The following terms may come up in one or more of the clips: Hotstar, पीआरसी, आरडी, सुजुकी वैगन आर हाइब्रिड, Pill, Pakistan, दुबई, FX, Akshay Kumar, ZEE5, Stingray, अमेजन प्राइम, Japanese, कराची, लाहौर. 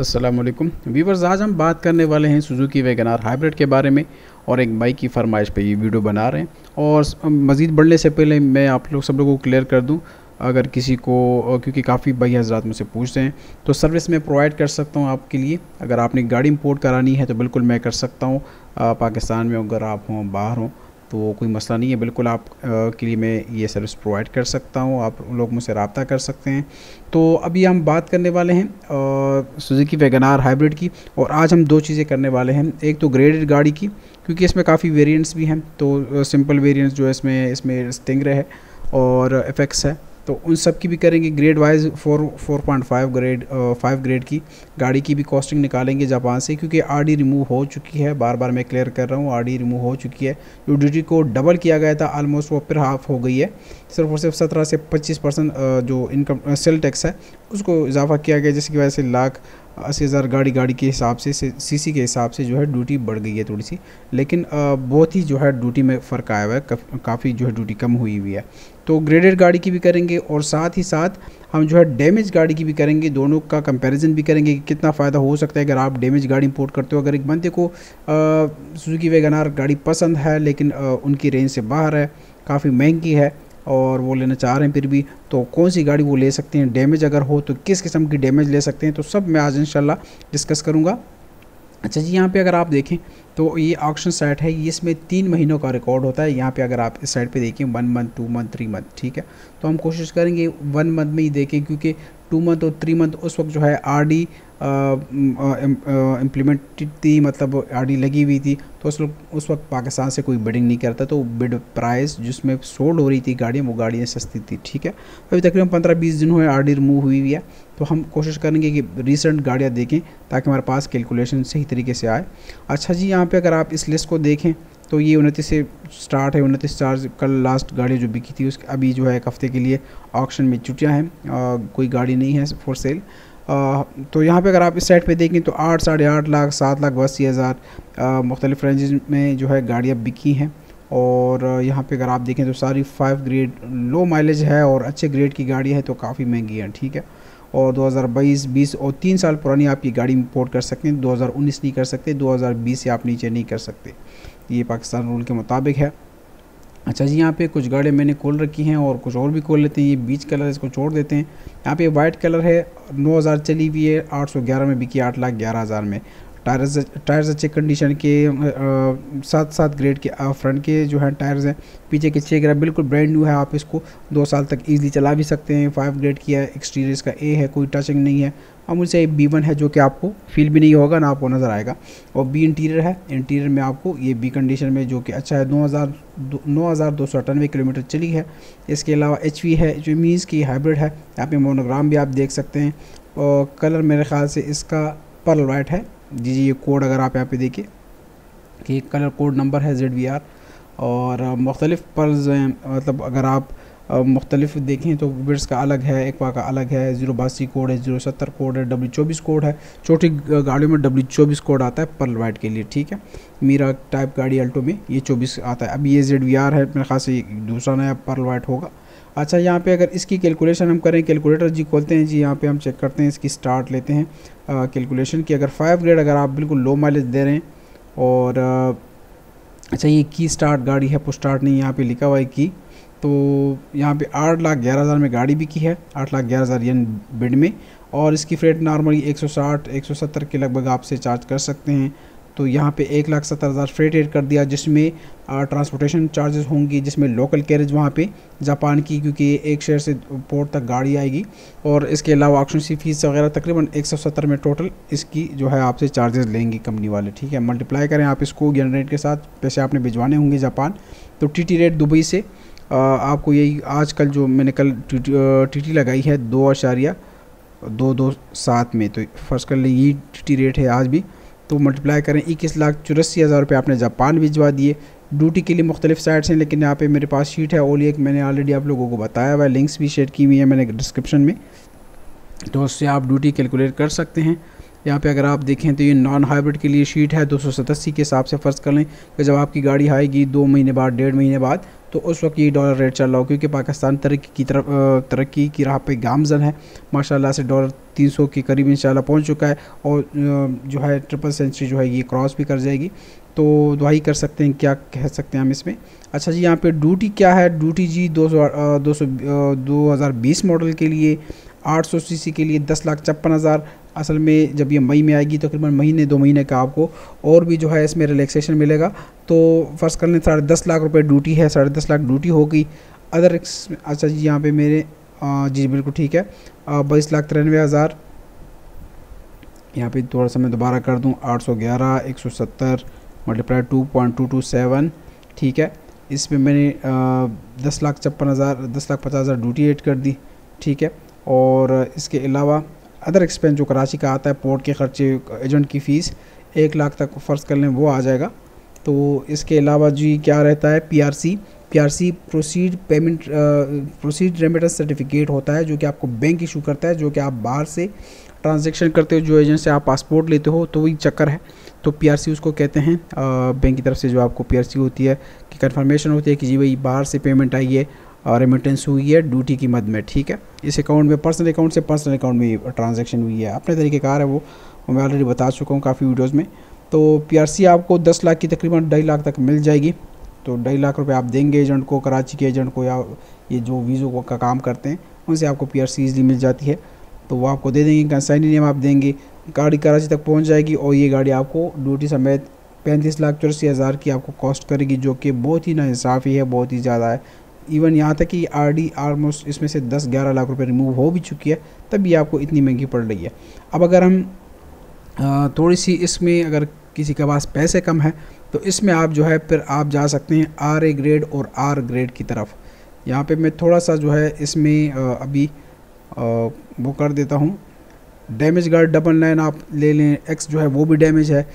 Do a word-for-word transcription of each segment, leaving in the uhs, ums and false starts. अस्सलाम वालेकुम व्यूअर्स, आज हम बात करने वाले हैं सुजुकी वैगन आर हाइब्रिड के बारे में और एक बाइक की फरमाइश पे ये वीडियो बना रहे हैं। और मज़ीद बढ़ने से पहले मैं आप लोग सब लोगों को क्लियर कर दूं, अगर किसी को, क्योंकि काफ़ी भाई हजरात मुझसे पूछते हैं, तो सर्विस मैं प्रोवाइड कर सकता हूं आपके लिए। अगर आपने गाड़ी इंपोर्ट करानी है तो बिल्कुल मैं कर सकता हूँ, पाकिस्तान में अगर आप हों, बाहर हों, तो कोई मसला नहीं है। बिल्कुल आप के लिए मैं ये सर्विस प्रोवाइड कर सकता हूँ, आप लोग मुझसे रब्ता कर सकते हैं। तो अभी हम बात करने वाले हैं सुजुकी वैगन आर हाइब्रिड की, और आज हम दो चीज़ें करने वाले हैं। एक तो ग्रेडेड गाड़ी की, क्योंकि इसमें काफ़ी वेरिएंट्स भी हैं। तो सिंपल वेरिएंट्स जो है इसमें इसमें स्टिंगरे है और एफ एक्स है, तो उन सब की भी करेंगे grade wise. Four four point five grade five grade की गाड़ी की भी कॉस्टिंग निकालेंगे जापान से, क्योंकि आरडी रिमूव हो चुकी है। बार बार मैं क्लियर कर रहा हूँ, आरडी रिमूव हो चुकी है। जो ड्यूटी को डबल किया गया था आलमोस्ट, वो फिर हाफ हो गई है। सिर्फ और सिर्फ सत्रह से पच्चीस परसेंट जो इनकम सेल टैक्स है उसको इजाफा किया गया, जिसकी वजह से लाख अस्सी हज़ार गाड़ी गाड़ी के हिसाब से, सीसी के हिसाब से जो है ड्यूटी बढ़ गई है थोड़ी सी। लेकिन बहुत ही जो है ड्यूटी में फ़र्क आया हुआ है, काफ़ी जो है ड्यूटी कम हुई हुई है। तो ग्रेडेड गाड़ी की भी करेंगे और साथ ही साथ हम जो है डैमेज गाड़ी की भी करेंगे। दोनों का कंपैरिजन भी करेंगे कि कितना फ़ायदा हो सकता है अगर आप डैमेज गाड़ी इंपोर्ट करते हो। अगर एक बंदे को सुजुकी वैगन आर गाड़ी पसंद है लेकिन आ, उनकी रेंज से बाहर है, काफ़ी महंगी है और वो लेना चाह रहे हैं फिर भी, तो कौन सी गाड़ी वो ले सकते हैं। डैमेज अगर हो तो किस किस्म की डैमेज ले सकते हैं, तो सब मैं आज इंशाल्लाह डिस्कस करूँगा। अच्छा जी, यहाँ पे अगर आप देखें तो ये ऑक्शन साइट है, इसमें तीन महीनों का रिकॉर्ड होता है। यहाँ पे अगर आप इस साइट पे देखें, one month, two month, three month, ठीक है। तो हम कोशिश करेंगे वन मंथ में ही देखें, क्योंकि टू मंथ और थ्री मंथ उस वक्त जो है आरडी इम्प्लीमेंटेड थी, मतलब आरडी लगी हुई थी। तो उस वक्त उस वक्त पाकिस्तान से कोई बिडिंग नहीं करता, तो बिड प्राइस जिसमें सोल्ड हो रही थी गाड़ियाँ, वो गाड़ियाँ सस्ती थी, ठीक है। अभी तकरीबन पंद्रह बीस दिन हुए आरडी रिमूव हुई हुई है, तो हम कोशिश करेंगे कि रिसेंट गाड़ियाँ देखें ताकि हमारे पास कैलकुलेशन सही तरीके से आए। अच्छा जी, यहाँ पे अगर आप इस लिस्ट को देखें तो ये उनतीस से स्टार्ट है, उनतीस चार्ज कल लास्ट गाड़ी जो बिकी थी उसके। अभी जो है एक हफ़्ते के लिए ऑक्शन में छुट्टियाँ हैं, आ, कोई गाड़ी नहीं है फॉर सेल। आ, तो यहाँ पे अगर आप इस साइड पे देखें तो आठ साढ़े आठ लाख, सात लाख, बस ये हज़ार मुख्तलिफ रेंजेज में जो है गाड़ियाँ बिकी हैं। और यहाँ पे अगर आप देखें तो सारी फाइव ग्रेड लो माइलेज है और अच्छे ग्रेड की गाड़ी है, तो काफ़ी महंगी है, ठीक है। और दो हज़ार बाईस, बीस और तीन साल पुरानी आप ये गाड़ी इंपोर्ट कर सकते हैं। दो हज़ार उन्नीस नहीं कर सकते, दो हज़ार बीस से आप नीचे नहीं कर सकते, ये पाकिस्तान रूल के मुताबिक है। अच्छा जी, यहाँ पे कुछ गाड़ियाँ मैंने खोल रखी हैं और कुछ और भी खोल लेते हैं। ये बीच कलर, इसको छोड़ देते हैं। यहाँ पे वाइट कलर है, नौ हज़ार चली हुई है, आठ सौ ग्यारह में बिकी, आठ लाख ग्यारह हज़ार में। टायर्स टायर्स अच्छे कंडीशन के, सात सात ग्रेड के फ्रंट के जो है टायर्स हैं, पीछे के छः ग्रेड बिल्कुल ब्रांड न्यू है। आप इसको दो साल तक इजीली चला भी सकते हैं। फाइव ग्रेड की है, एक्सटीरियर इसका ए है, कोई टचिंग नहीं है। अब उनसे ये बी वन है जो कि आपको फील भी नहीं होगा, ना आपको नज़र आएगा। और बी इंटीरियर है, इंटीरियर में आपको ये बी कंडीशन में जो कि अच्छा है, नौ हज़ार नौ हज़ार दो सौ अट्ठानवे किलोमीटर चली है। इसके अलावा एच वी है जो मीन्स की हाइब्रिड है, यहाँ पे मोनोग्राम भी आप देख सकते हैं। और कलर मेरे ख्याल से इसका पर्ल वाइट है जी जी। ये कोड अगर आप यहाँ पे देखिए कि कलर कोड नंबर है जेड वी आर। और मुख्तलिफ पर्ल्स हैं, मतलब अगर आप मुख्तलिफ देखें तो बिट्स का अलग है, एक्वा का अलग है, जीरो बासी कोड है, जीरो सत्तर कोड है, डब्ल्यू चौबीस कोड है। छोटी गाड़ियों में डब्ल्यू चौबीस कोड आता है पर्ल वाइट के लिए, ठीक है। मीरा टाइप गाड़ी अल्टो में ये चौबीस आता है। अब ये जेड वी आर है, मेरे ख्याल से दूसरा नया पर्ल वाइट होगा। अच्छा, यहाँ पे अगर इसकी कैलकुलेशन हम करें, कैलकुलेटर जी खोलते हैं जी, यहाँ पे हम चेक करते हैं, इसकी स्टार्ट लेते हैं कैलकुलेशन की। अगर फाइव ग्रेड अगर आप बिल्कुल लो माइलेज दे रहे हैं और आ, अच्छा ये की स्टार्ट गाड़ी है, पुश स्टार्ट नहीं यहाँ पे लिखा हुआ है की, तो यहाँ पे आठ लाख ग्यारह हज़ार में गाड़ी भी की है, आठ लाख ग्यारह हज़ार यन बिड में। और इसकी रेट नॉर्मली एक सौ साठ एक सौ सत्तर के लगभग आपसे चार्ज कर सकते हैं। तो यहाँ पे एक लाख सत्तर हज़ार फ्रेट रेट कर दिया, जिसमें ट्रांसपोर्टेशन चार्जेस होंगी, जिसमें लोकल कैरेज वहाँ पे जापान की, क्योंकि एक शहर से पोर्ट तक गाड़ी आएगी। और इसके अलावा ऑक्शन सी फीस वगैरह तकरीबन एक सौ सत्तर में टोटल इसकी जो है आपसे चार्जेस लेंगी कंपनी वाले, ठीक है। मल्टीप्लाई करें आप इसको यन रेट के साथ, पैसे आपने भिजवाने होंगे जापान। तो टी टी रेट दुबई से आ, आपको यही आज कल जो मैंने कल टी टी, टी, टी लगाई है दो अशारिया दो दो सात में, तो फर्स्ट कर यही टी टी रेट है आज भी। तो मल्टीप्लाई करें, इक्कीस लाख चौरासी हज़ार रुपये आपने जापान भिजवा दिए। ड्यूटी के लिए मुख्तलिफ साइट्स हैं, लेकिन यहाँ पे मेरे पास शीट है और एक मैंने ऑलरेडी आप लोगों को बताया हुआ है, लिंक्स भी शेयर की हुई है मैंने डिस्क्रिप्शन में, तो उससे आप ड्यूटी कैलकुलेट कर सकते हैं। यहाँ पे अगर आप देखें तो ये नॉन हाइब्रिड के लिए शीट है, दो सौ सतासी के हिसाब से फ़र्ज़ कर लें कि जब आपकी गाड़ी आएगी दो महीने बाद, डेढ़ महीने बाद, तो उस वक्त ये डॉलर रेट चल रहा हो, क्योंकि पाकिस्तान तरक्की की तरफ तरक्की की राह पे गामजन है माशाल्लाह से। डॉलर तीन सौ के करीब इंशाल्लाह पहुंच चुका है और जो है ट्रिपल सेंचुरी जो है ये क्रॉस भी कर जाएगी, तो दुआई कर सकते हैं, क्या कह सकते हैं हम इसमें। अच्छा जी, यहाँ पे ड्यूटी क्या है? ड्यूटी जी दो सौ दो सौ दो हज़ार बीस मॉडल के लिए आठ सौ सी सी के लिए दस लाख छप्पन हज़ार। असल में जब ये मई में आएगी तकरीबन तो महीने दो महीने का आपको और भी जो है इसमें रिलैक्सेशन मिलेगा। तो फर्स्ट कर लें साढ़े दस लाख रुपए ड्यूटी है, साढ़े दस लाख ड्यूटी होगी अदर। अच्छा जी, यहाँ पे मेरे आ, जी बिल्कुल ठीक है, बाईस लाख तिरानवे हज़ार। यहाँ पे थोड़ा सा मैं दोबारा कर दूँ, आठ सौ ग्यारह एक सौ सत्तर multiply two point two two seven, ठीक है। इस पर मैंने दस लाख छप्पन हज़ार दस लाख पचास हज़ार ड्यूटी एड कर दी, ठीक है। और इसके अलावा अदर एक्सपेंस जो कराची का आता है, पोर्ट के खर्चे, एजेंट की फ़ीस एक लाख तक फ़र्ज़ कर लें वो आ जाएगा। तो इसके अलावा जी क्या रहता है, पीआरसी पीआरसी proceed payment proceed remittance certificate होता है जो कि आपको बैंक इशू करता है, जो कि आप बाहर से ट्रांजेक्शन करते हो, जो एजेंट से आप पासपोर्ट लेते हो, तो वही चक्कर है। तो पीआरसी उसको कहते हैं, बैंक की तरफ से जो आपको पीआरसी होती है कि कन्फर्मेशन होती है कि जी भाई बाहर से पेमेंट आई है और रेमिटेंस हुई है ड्यूटी की मद में, ठीक है। इस अकाउंट में पर्सनल अकाउंट से पर्सनल अकाउंट में ट्रांजैक्शन हुई है, अपने तरीक़ेकार है वो, मैं ऑलरेडी बता चुका हूँ काफ़ी वीडियोस में। तो पीआरसी आपको दस लाख की तकरीबन ढाई लाख तक मिल जाएगी, तो ढाई लाख रुपए आप देंगे एजेंट को, कराची के एजेंट को या ये जो वीज़ों का, का काम करते हैं उनसे आपको पीआरसी इजीली मिल जाती है, तो वो आपको दे देंगे। कंसाइनी नेम आप देंगे, गाड़ी कराची तक पहुँच जाएगी और ये गाड़ी आपको ड्यूटी समेत पैंतीस लाख चौरासी हज़ार की आपको कॉस्ट करेगी, जो कि बहुत ही नाइंसाफ़ी है, बहुत ही ज़्यादा है। इवन यहाँ तक कि आरडी आलमोस्ट इसमें से दस ग्यारह लाख रुपए रिमूव हो भी चुकी है, तब ये आपको इतनी महंगी पड़ रही है। अब अगर हम थोड़ी सी इसमें, अगर किसी के पास पैसे कम है तो इसमें आप जो है फिर आप जा सकते हैं आर ए ग्रेड और आर ग्रेड की तरफ। यहाँ पे मैं थोड़ा सा जो है इसमें अभी वो कर देता हूँ, डैमेज गार्ड डबल नाइन आप ले लें, एक्स जो है वो भी डैमेज है,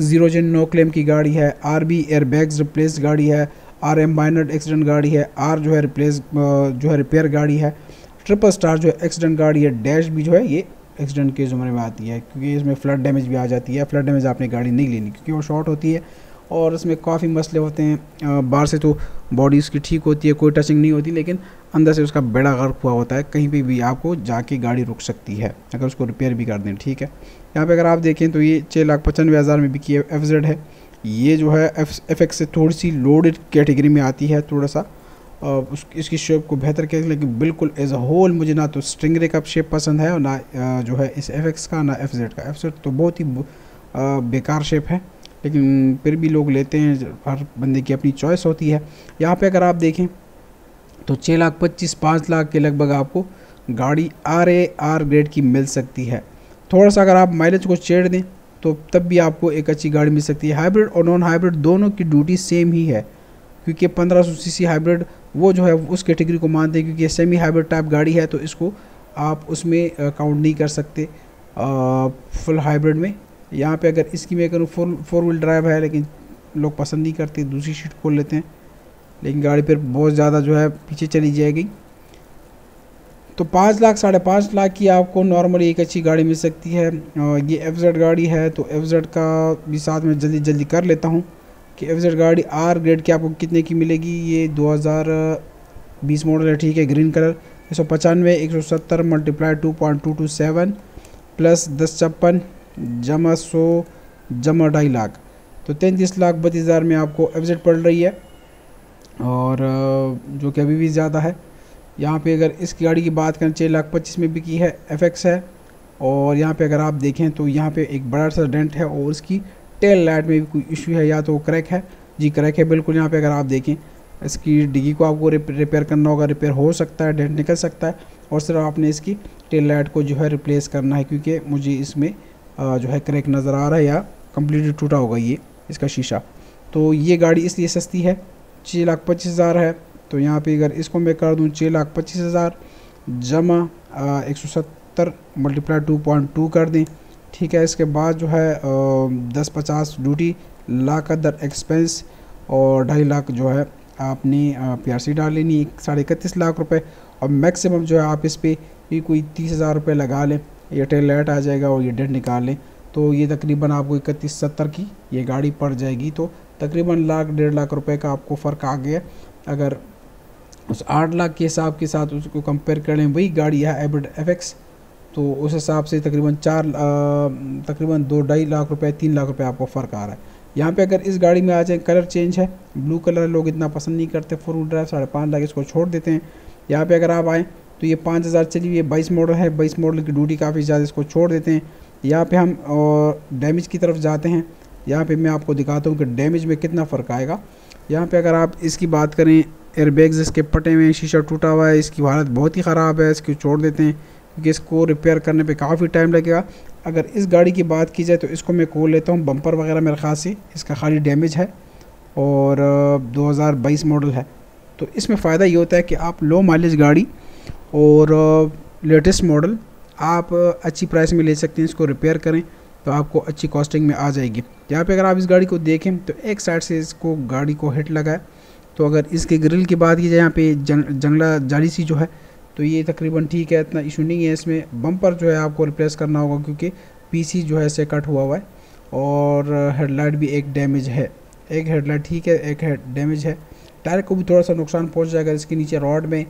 जीरो जन नो क्लेम की गाड़ी है, आर बी एयरबैग्स रिप्लेस गाड़ी है, आर एम माइनर एक्सीडेंट गाड़ी है, आर जो है रिप्लेस जो है रिपेयर गाड़ी है, ट्रिपल स्टार जो है एक्सीडेंट गाड़ी है, डैश भी जो है ये एक्सीडेंट के ज़ुमरे में आती है, क्योंकि इसमें फ्लड डैमेज भी आ जाती है। फ्लड डैमेज आपने गाड़ी नहीं लेनी क्योंकि वो शॉर्ट होती है और इसमें काफ़ी मसले होते हैं। बाहर से तो बॉडी उसकी ठीक होती है, कोई टचिंग नहीं होती, लेकिन अंदर से उसका बेड़ा गर्क हुआ होता है, कहीं पर भी आपको जाके गाड़ी रुक सकती है अगर उसको रिपेयर भी कर दें, ठीक है। यहाँ पर अगर आप देखें तो ये छः लाख पचानवे हज़ार में बिकी एफ जेड है, ये जो है एफ एक्स से थोड़ी सी लोडेड कैटेगरी में आती है, थोड़ा सा उस इसकी शेप को बेहतर कह, लेकिन बिल्कुल एज अ होल मुझे ना तो स्टिंगरे का शेप पसंद है और ना जो है इस एफ एक्स का, ना एफ जेड का। एफ जेड तो बहुत ही बेकार शेप है, लेकिन फिर भी लोग लेते हैं, हर बंदे की अपनी चॉइस होती है। यहाँ पे अगर आप देखें तो छः लाख पच्चीस पाँच लाख के लगभग आपको गाड़ी आर ए आर ग्रेड की मिल सकती है। थोड़ा सा अगर आप माइलेज को छेड़ दें तो तब भी आपको एक अच्छी गाड़ी मिल सकती है। हाइब्रिड और नॉन हाइब्रिड दोनों की ड्यूटी सेम ही है, क्योंकि पंद्रह सौ सी सी हाइब्रिड वो जो है उस कैटेगरी को मानते हैं, क्योंकि ये सेमी हाइब्रिड टाइप गाड़ी है, तो इसको आप उसमें काउंट नहीं कर सकते आ, फुल हाइब्रिड में। यहाँ पे अगर इसकी मैं करूँ, फोर फोर व्हील ड्राइव है, लेकिन लोग पसंद नहीं करते, दूसरी शीट खोल लेते हैं, लेकिन गाड़ी फिर बहुत ज़्यादा जो है पीछे चली जाएगी। तो पाँच लाख साढ़े पाँच लाख की आपको नॉर्मली एक अच्छी गाड़ी मिल सकती है। ये एफ जेड गाड़ी है, तो एफ जेड का भी साथ में जल्दी जल्दी कर लेता हूँ कि एफ जेड गाड़ी आर ग्रेड की आपको कितने की मिलेगी। ये दो हज़ार बीस मॉडल है, ठीक है, ग्रीन कलर, एक सौ पचानवे एक सौ सत्तर multiply two point two two seven plus दस छप्पन जमा सौ जमा ढाई लाख, तो तैंतीस लाख बत्तीस हज़ार में आपको एफ जेड पड़ रही है, और जो कि अभी भी ज़्यादा है। यहाँ पे अगर इस गाड़ी की बात करें, छः लाख पच्चीस में बिकी है, एफएक्स है, और यहाँ पे अगर आप देखें तो यहाँ पे एक बड़ा सा डेंट है और उसकी टेल लाइट में भी कोई इशू है, या तो वो क्रैक है, जी क्रैक है बिल्कुल। यहाँ पे अगर आप देखें इसकी डिगी को आपको रिपेयर करना होगा, रिपेयर हो सकता है, डेंट निकल सकता है, और सिर्फ आपने इसकी टेल लाइट को जो है रिप्लेस करना है, क्योंकि मुझे इसमें जो है क्रैक नज़र आ रहा है या कम्प्लीटली टूटा होगा ये इसका शीशा। तो ये गाड़ी इसलिए सस्ती है, छः लाख पच्चीस हज़ार है, तो यहाँ पे अगर इसको मैं कर दूँ छः लाख पच्चीस हज़ार जमा एक सौ सत्तर मल्टीप्लाई टू पॉइंट टू कर दें, ठीक है। इसके बाद जो है दस पचास ड्यूटी, लाख अदर एक्सपेंस, और ढाई लाख जो है आपने पी आर सी डाल लेनी, साढ़े इकतीस लाख रुपए, और मैक्सिमम जो है आप इस पर कोई तीस हज़ार रुपये लगा लें, ये टेल लाइट आ जाएगा और ये डेट निकाल लें, तो ये तकरीबन आपको इकतीस सत्तर की ये गाड़ी पड़ जाएगी। तो तकरीबन लाख डेढ़ लाख रुपये का आपको फ़र्क आ गया। अगर उस आठ लाख के हिसाब के साथ उसको कंपेयर कर लें वही गाड़ी है हाइब्रिड एफ एक्स, तो उस हिसाब से तकरीबन चार तकरीबन दो ढाई लाख रुपए तीन लाख रुपए आपको फ़र्क आ रहा है। यहाँ पे अगर इस गाड़ी में आ जाए कलर चेंज है, ब्लू कलर लोग इतना पसंद नहीं करते, फोर व्हील ड्राइव साढ़े पाँच लाख इसको छोड़ देते हैं। यहाँ पे अगर आप आएँ तो ये पाँच हज़ार चली ये बाईस मॉडल है, बाईस मॉडल की ड्यूटी काफ़ी ज़्यादा इसको छोड़ देते हैं। यहाँ पे हम और डैमेज की तरफ जाते हैं, यहाँ पे मैं आपको दिखाता हूँ कि डैमेज में कितना फ़र्क आएगा। यहाँ पे अगर आप इसकी बात करें एयरबैग्स इसके पटे हुए हैं, शीशा टूटा हुआ है, इसकी हालत बहुत ही ख़राब है, इसको छोड़ देते हैं क्योंकि इसको रिपेयर करने पे काफ़ी टाइम लगेगा। अगर इस गाड़ी की बात की जाए तो इसको मैं खोल लेता हूँ, बम्पर वगैरह मेरे ख़ास ही इसका खाली डैमेज है और दो हज़ार बाईस मॉडल है। तो इसमें फ़ायदा ये होता है कि आप लो माइलेज गाड़ी और लेटेस्ट मॉडल आप अच्छी प्राइस में ले सकते हैं, इसको रिपेयर करें तो आपको अच्छी कॉस्टिंग में आ जाएगी। यहाँ पे अगर आप इस गाड़ी को देखें तो एक साइड से इसको गाड़ी को हिट लगा है। तो अगर इसके ग्रिल की बात की जाए यहाँ पे जंग, जंगला जाली सी जो है तो ये तकरीबन ठीक है, इतना इशू नहीं है इसमें। बम्पर जो है आपको रिप्लेस करना होगा क्योंकि पीसी जो है इससे कट हुआ हुआ है और हेडलाइट भी एक डैमेज है, एक हेडलाइट ठीक है एक हेड डैमेज है। टायर को भी थोड़ा सा नुकसान पहुँच जाएगा, इसके नीचे रॉड में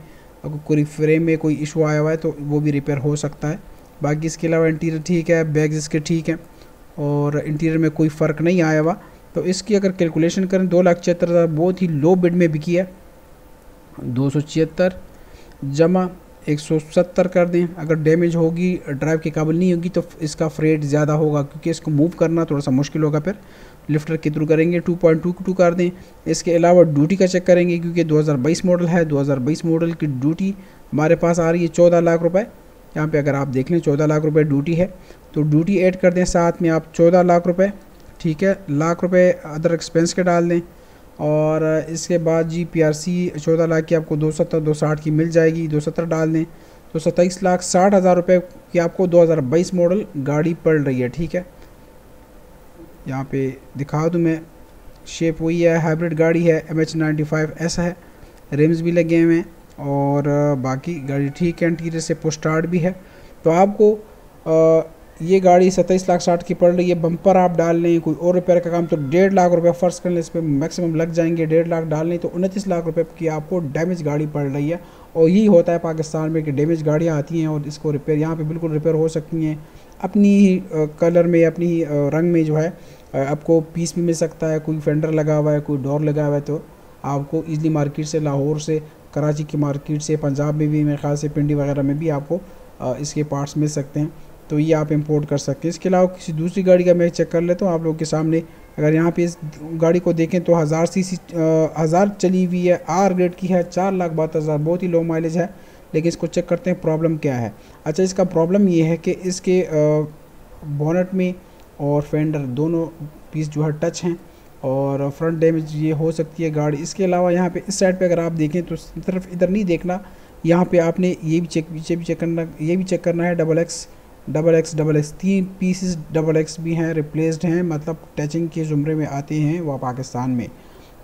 अगर कोई फ्रेम में कोई इशू आया हुआ है तो वो भी रिपेयर हो सकता है। बाकी इसके अलावा इंटीरियर ठीक है, बैग्स इसके ठीक हैं और इंटीरियर में कोई फ़र्क नहीं आया हुआ। तो इसकी अगर कैलकुलेशन करें दो लाख छिहत्तर हज़ार बहुत ही लो बिड में बिकी है, दो सौ छिहत्तर जमा एक सौ सत्तर कर दें। अगर डैमेज होगी ड्राइव के काबिल नहीं होगी तो इसका फ्रेट ज़्यादा होगा क्योंकि इसको मूव करना थोड़ा सा मुश्किल होगा, फिर लिफ्टर के थ्रू करेंगे। टू पॉइंट टू टू कर दें। इसके अलावा ड्यूटी का चेक करेंगे क्योंकि दो हज़ार बाईस मॉडल है, दो हज़ार बाईस मॉडल की ड्यूटी हमारे पास आ रही है चौदह लाख रुपए। यहाँ पे अगर आप देख लें चौदह लाख रुपए ड्यूटी है तो ड्यूटी ऐड कर दें साथ में आप चौदह लाख रुपए, ठीक है, लाख रुपए अदर एक्सपेंस के डाल दें और इसके बाद जी पी आर सी चौदह लाख की आपको दो सत्तर दो साठ की मिल जाएगी, दो सत्तर डाल दें तो सत्ताईस लाख साठ हज़ार रुपये की आपको दो हज़ार बाईस मॉडल गाड़ी पड़ रही है, ठीक है। यहाँ पे दिखा दूँ मैं, शेप वही है, हाइब्रिड गाड़ी है, M H ninety five S है, रिम्स भी लगे हुए हैं और बाकी गाड़ी ठीक है, इंटीरियर से पोस्टार्ड भी है। तो आपको आ, ये गाड़ी सत्ताईस लाख साठ की पड़ रही है। बम्पर आप डाल लें, कोई और रिपेयर का काम तो डेढ़ लाख रुपए फर्ज कर लें इस पर मैक्सिमम लग जाएंगे, डेढ़ लाख डाल लें तो उनतीस लाख रुपए की आपको डैमेज गाड़ी पड़ रही है। और यही होता है पाकिस्तान में कि डैमेज गाड़ियाँ आती हैं और इसको रिपेयर, यहाँ पर बिल्कुल रिपेयर हो सकती हैं, अपनी ही कलर में अपनी ही रंग में जो है आपको पीस भी मिल सकता है, कोई फेंडर लगा हुआ है, कोई डोर लगा हुआ है। तो आपको इजली मार्केट से, लाहौर से, कराची की मार्केट से, पंजाब में भी मेरे ख्याल से पिंडी वगैरह में भी आपको इसके पार्ट्स मिल सकते हैं, तो ये आप इंपोर्ट कर सकते हैं। इसके अलावा किसी दूसरी गाड़ी का मैं चेक कर लेता हूँ आप लोगों के सामने। अगर यहाँ पे इस गाड़ी को देखें तो हज़ार सी सी हज़ार चली हुई है, आर ग्रेड की है, चार लाख बहत्तर हज़ार बहुत ही लो माइलेज है। लेकिन इसको चेक करते हैं प्रॉब्लम क्या है। अच्छा, इसका प्रॉब्लम ये है कि इसके बोनट में और फेंडर दोनों पीस जो है टच हैं और फ्रंट डैमेज ये हो सकती है गाड़ी। इसके अलावा यहाँ पे इस साइड पे अगर आप देखें तो सिर्फ इधर नहीं देखना, यहाँ पे आपने ये भी चेक पीछे भी चेक करना, ये भी चेक करना है। Double X double X double X तीन पीसेस डबल एक्स भी हैं, रिप्लेस्ड हैं, मतलब टचिंग के ज़ुमरे में आते हैं वह पाकिस्तान में।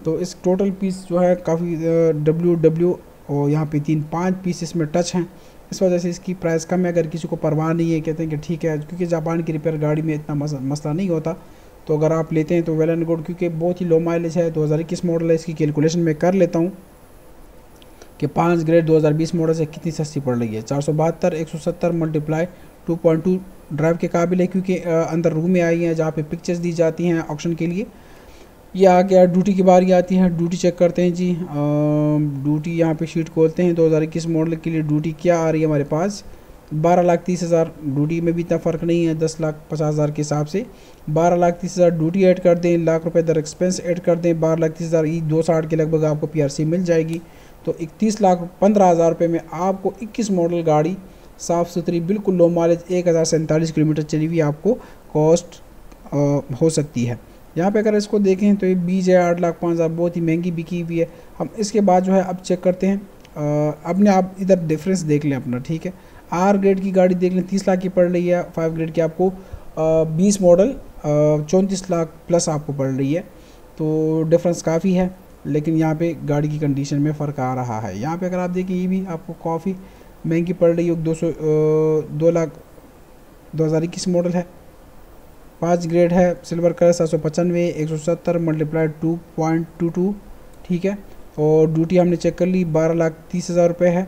तो इस टोटल पीस जो है काफ़ी डब्ल्यू डब्ल्यू और यहाँ पे तीन पाँच पीस इसमें टच हैं, इस वजह से इसकी प्राइस कम है। अगर किसी को परवाह नहीं है, कहते हैं कि ठीक है, क्योंकि जापान की रिपेयर गाड़ी में इतना मसला नहीं होता, तो अगर आप लेते हैं तो वेल एंड गुड, क्योंकि बहुत ही लो माइलेज है, दो हज़ार इक्कीस मॉडल है। इसकी कैलकुलेशन मैं कर लेता हूं कि पाँच ग्रेड दो हज़ार बीस मॉडल से कितनी सस्ती पड़ रही है। चार सौ बहत्तर एक सौ सत्तर multiply two point two drive के काबिल है क्योंकि अंदर रूम में आई हैं जहाँ पर पिक्चर्स दी जाती हैं ऑक्शन के लिए। ये आ गया, ड्यूटी की बारी आती है, ड्यूटी चेक करते हैं जी। ड्यूटी यहाँ पे शीट खोलते हैं, दो हज़ार इक्कीस मॉडल के लिए ड्यूटी क्या आ रही है हमारे पास, बारह लाख तीस हज़ार। ड्यूटी में भी इतना फ़र्क नहीं है, दस लाख पचास हज़ार के हिसाब से बारह लाख तीस हज़ार ड्यूटी ऐड कर दें, लाख रुपए दर एक्सपेंस ऐड कर दें, बारह लाख तीस हज़ार ई दो साठ के लगभग आपको पी आर सी मिल जाएगी। तो इकतीस लाख पंद्रह हज़ार रुपये में आपको इक्कीस मॉडल गाड़ी साफ़ सुथरी बिल्कुल लो माइलेज एक हज़ार सैंतालीस किलोमीटर चली हुई आपको कॉस्ट हो सकती है। यहाँ पे अगर इसको देखें तो ये बीज है, आठ लाख पाँच हज़ार बहुत ही महंगी बिकी हुई है। हम इसके बाद जो है अब चेक करते हैं, अपने आप इधर डिफरेंस देख लें अपना, ठीक है। आर ग्रेड की गाड़ी देख लें, तीस लाख की पड़ रही है, फाइव ग्रेड की आपको बीस मॉडल चौंतीस लाख प्लस आपको पड़ रही है, तो डिफरेंस काफ़ी है। लेकिन यहाँ पे गाड़ी की कंडीशन में फ़र्क आ रहा है। यहाँ पर अगर आप देखें ये भी आपको काफ़ी महंगी पड़ रही है, दो सौ दो लाख दो हज़ार इक्कीस मॉडल है, पाँच ग्रेड है, सिल्वर कलर, सात सौ पचानवे एक सौ सत्तर multiply two point two two, ठीक है। और ड्यूटी हमने चेक कर ली बारह लाख तीस हज़ार रुपये है,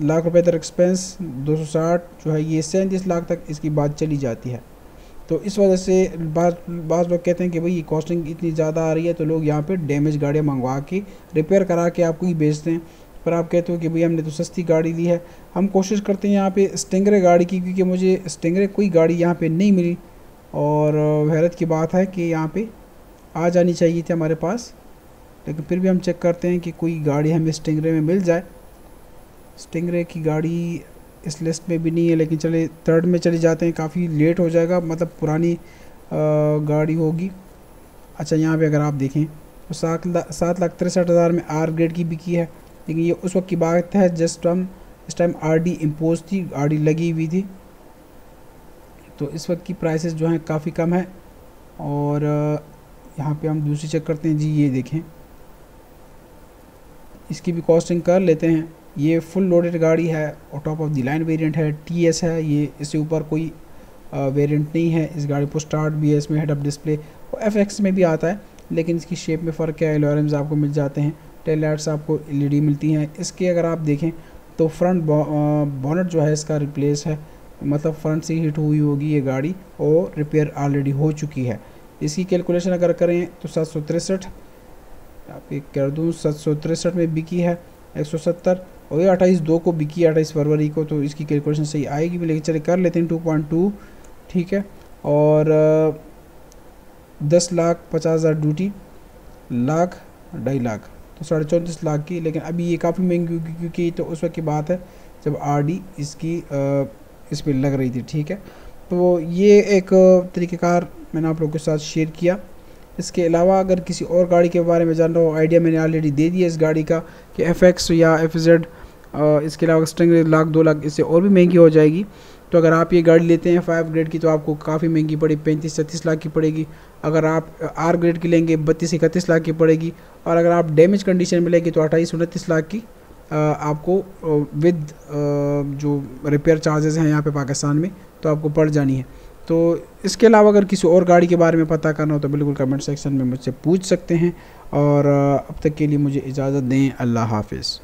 लाख रुपए तक एक्सपेंस दो सौ साठ जो है ये सैंतीस लाख तक इसकी बात चली जाती है। तो इस वजह से बाज़ लोग कहते हैं कि भाई ये कॉस्टिंग इतनी ज़्यादा आ रही है, तो लोग यहाँ पे डैमेज गाड़ियाँ मंगवा के रिपेयर करा के आपको ही बेचते हैं। पर आप कहते हो कि भाई हमने तो सस्ती गाड़ी ली है। हम कोशिश करते हैं यहाँ पे स्टिंगरे गाड़ी की, क्योंकि मुझे स्टिंगरे कोई गाड़ी यहाँ पर नहीं मिली और हैरत की बात है कि यहाँ पर आ जानी चाहिए थी हमारे पास, लेकिन फिर भी हम चेक करते हैं कि कोई गाड़ी हमें स्टिंगरे में मिल जाए। स्टिंगरे की गाड़ी इस लिस्ट में भी नहीं है, लेकिन चले थर्ड में चले जाते हैं, काफ़ी लेट हो जाएगा, मतलब पुरानी आ, गाड़ी होगी। अच्छा यहाँ पे अगर आप देखें तो सात लाख सात लाख तिरसठ हज़ार में आर ग्रेड की बिकी है, लेकिन ये उस वक्त की बात है जस्ट हम इस टाइम आर डी इम्पोज थी, आर डी लगी हुई थी, तो इस वक्त की प्राइसेस जो हैं काफ़ी कम है। और यहाँ पर हम दूसरी चेक करते हैं जी, ये देखें इसकी भी कॉस्टिंग कर लेते हैं। ये फुल लोडेड गाड़ी है और top of the line variant है, टीएस है ये, इससे ऊपर कोई वेरिएंट नहीं है इस गाड़ी को। स्टार्ट भी है इसमें, हेड अप डिस्प्ले और एफएक्स में भी आता है, लेकिन इसकी शेप में फ़र्क है। एलोरम्स आपको मिल जाते हैं, टेल लाइट्स आपको एलईडी मिलती हैं। इसके अगर आप देखें तो फ्रंट बोनट जो है इसका रिप्लेस है, मतलब फ्रंट से हिट हुई होगी ये गाड़ी और रिपेयर ऑलरेडी हो चुकी है। इसकी कैलकुलेशन अगर करें तो सात सौ तिरसठ आपकी कर दूँ, सात सौ तिरसठ में बिकी है एक सौ सत्तर और ये अट्ठाईस दो को बिकी, अट्ठाईस फरवरी को, तो इसकी कैलकुलेशन सही आएगी भी, लेकिन चले कर लेते हैं टू पॉइंट टू, ठीक है। और दस लाख पचास हज़ार ड्यूटी, लाख ढाई लाख, तो साढ़े चौंतीस लाख की, लेकिन अभी ये काफ़ी महंगी क्योंकि तो उस वक्त की बात है जब आरडी इसकी इस पर लग रही थी, ठीक है। तो ये एक तरीक़ेकार मैंने आप लोगों के साथ शेयर किया। इसके अलावा अगर किसी और गाड़ी के बारे में जानना हो, आइडिया मैंने ऑलरेडी दे दिया इस गाड़ी का कि एफ एक्स या एफ ज़ेड, इसके अलावा स्टिंगरे लाख दो लाख इससे और भी महंगी हो जाएगी। तो अगर आप ये गाड़ी लेते हैं फाइव ग्रेड की तो आपको काफ़ी महंगी पड़ेगी, पैंतीस छत्तीस लाख की पड़ेगी। अगर आप आर ग्रेड की लेंगे बत्तीस इकतीस लाख की पड़ेगी, और अगर आप डैमेज कंडीशन में लेंगे तो अट्ठाईस उनतीस लाख की आपको विद जो रिपेयर चार्जेस हैं यहाँ पर पाकिस्तान में तो आपको पड़ जानी है। तो इसके अलावा अगर किसी और गाड़ी के बारे में पता करना हो तो बिल्कुल कमेंट सेक्शन में मुझसे पूछ सकते हैं। और अब तक के लिए मुझे इजाज़त दें, अल्लाह हाफ़िज़।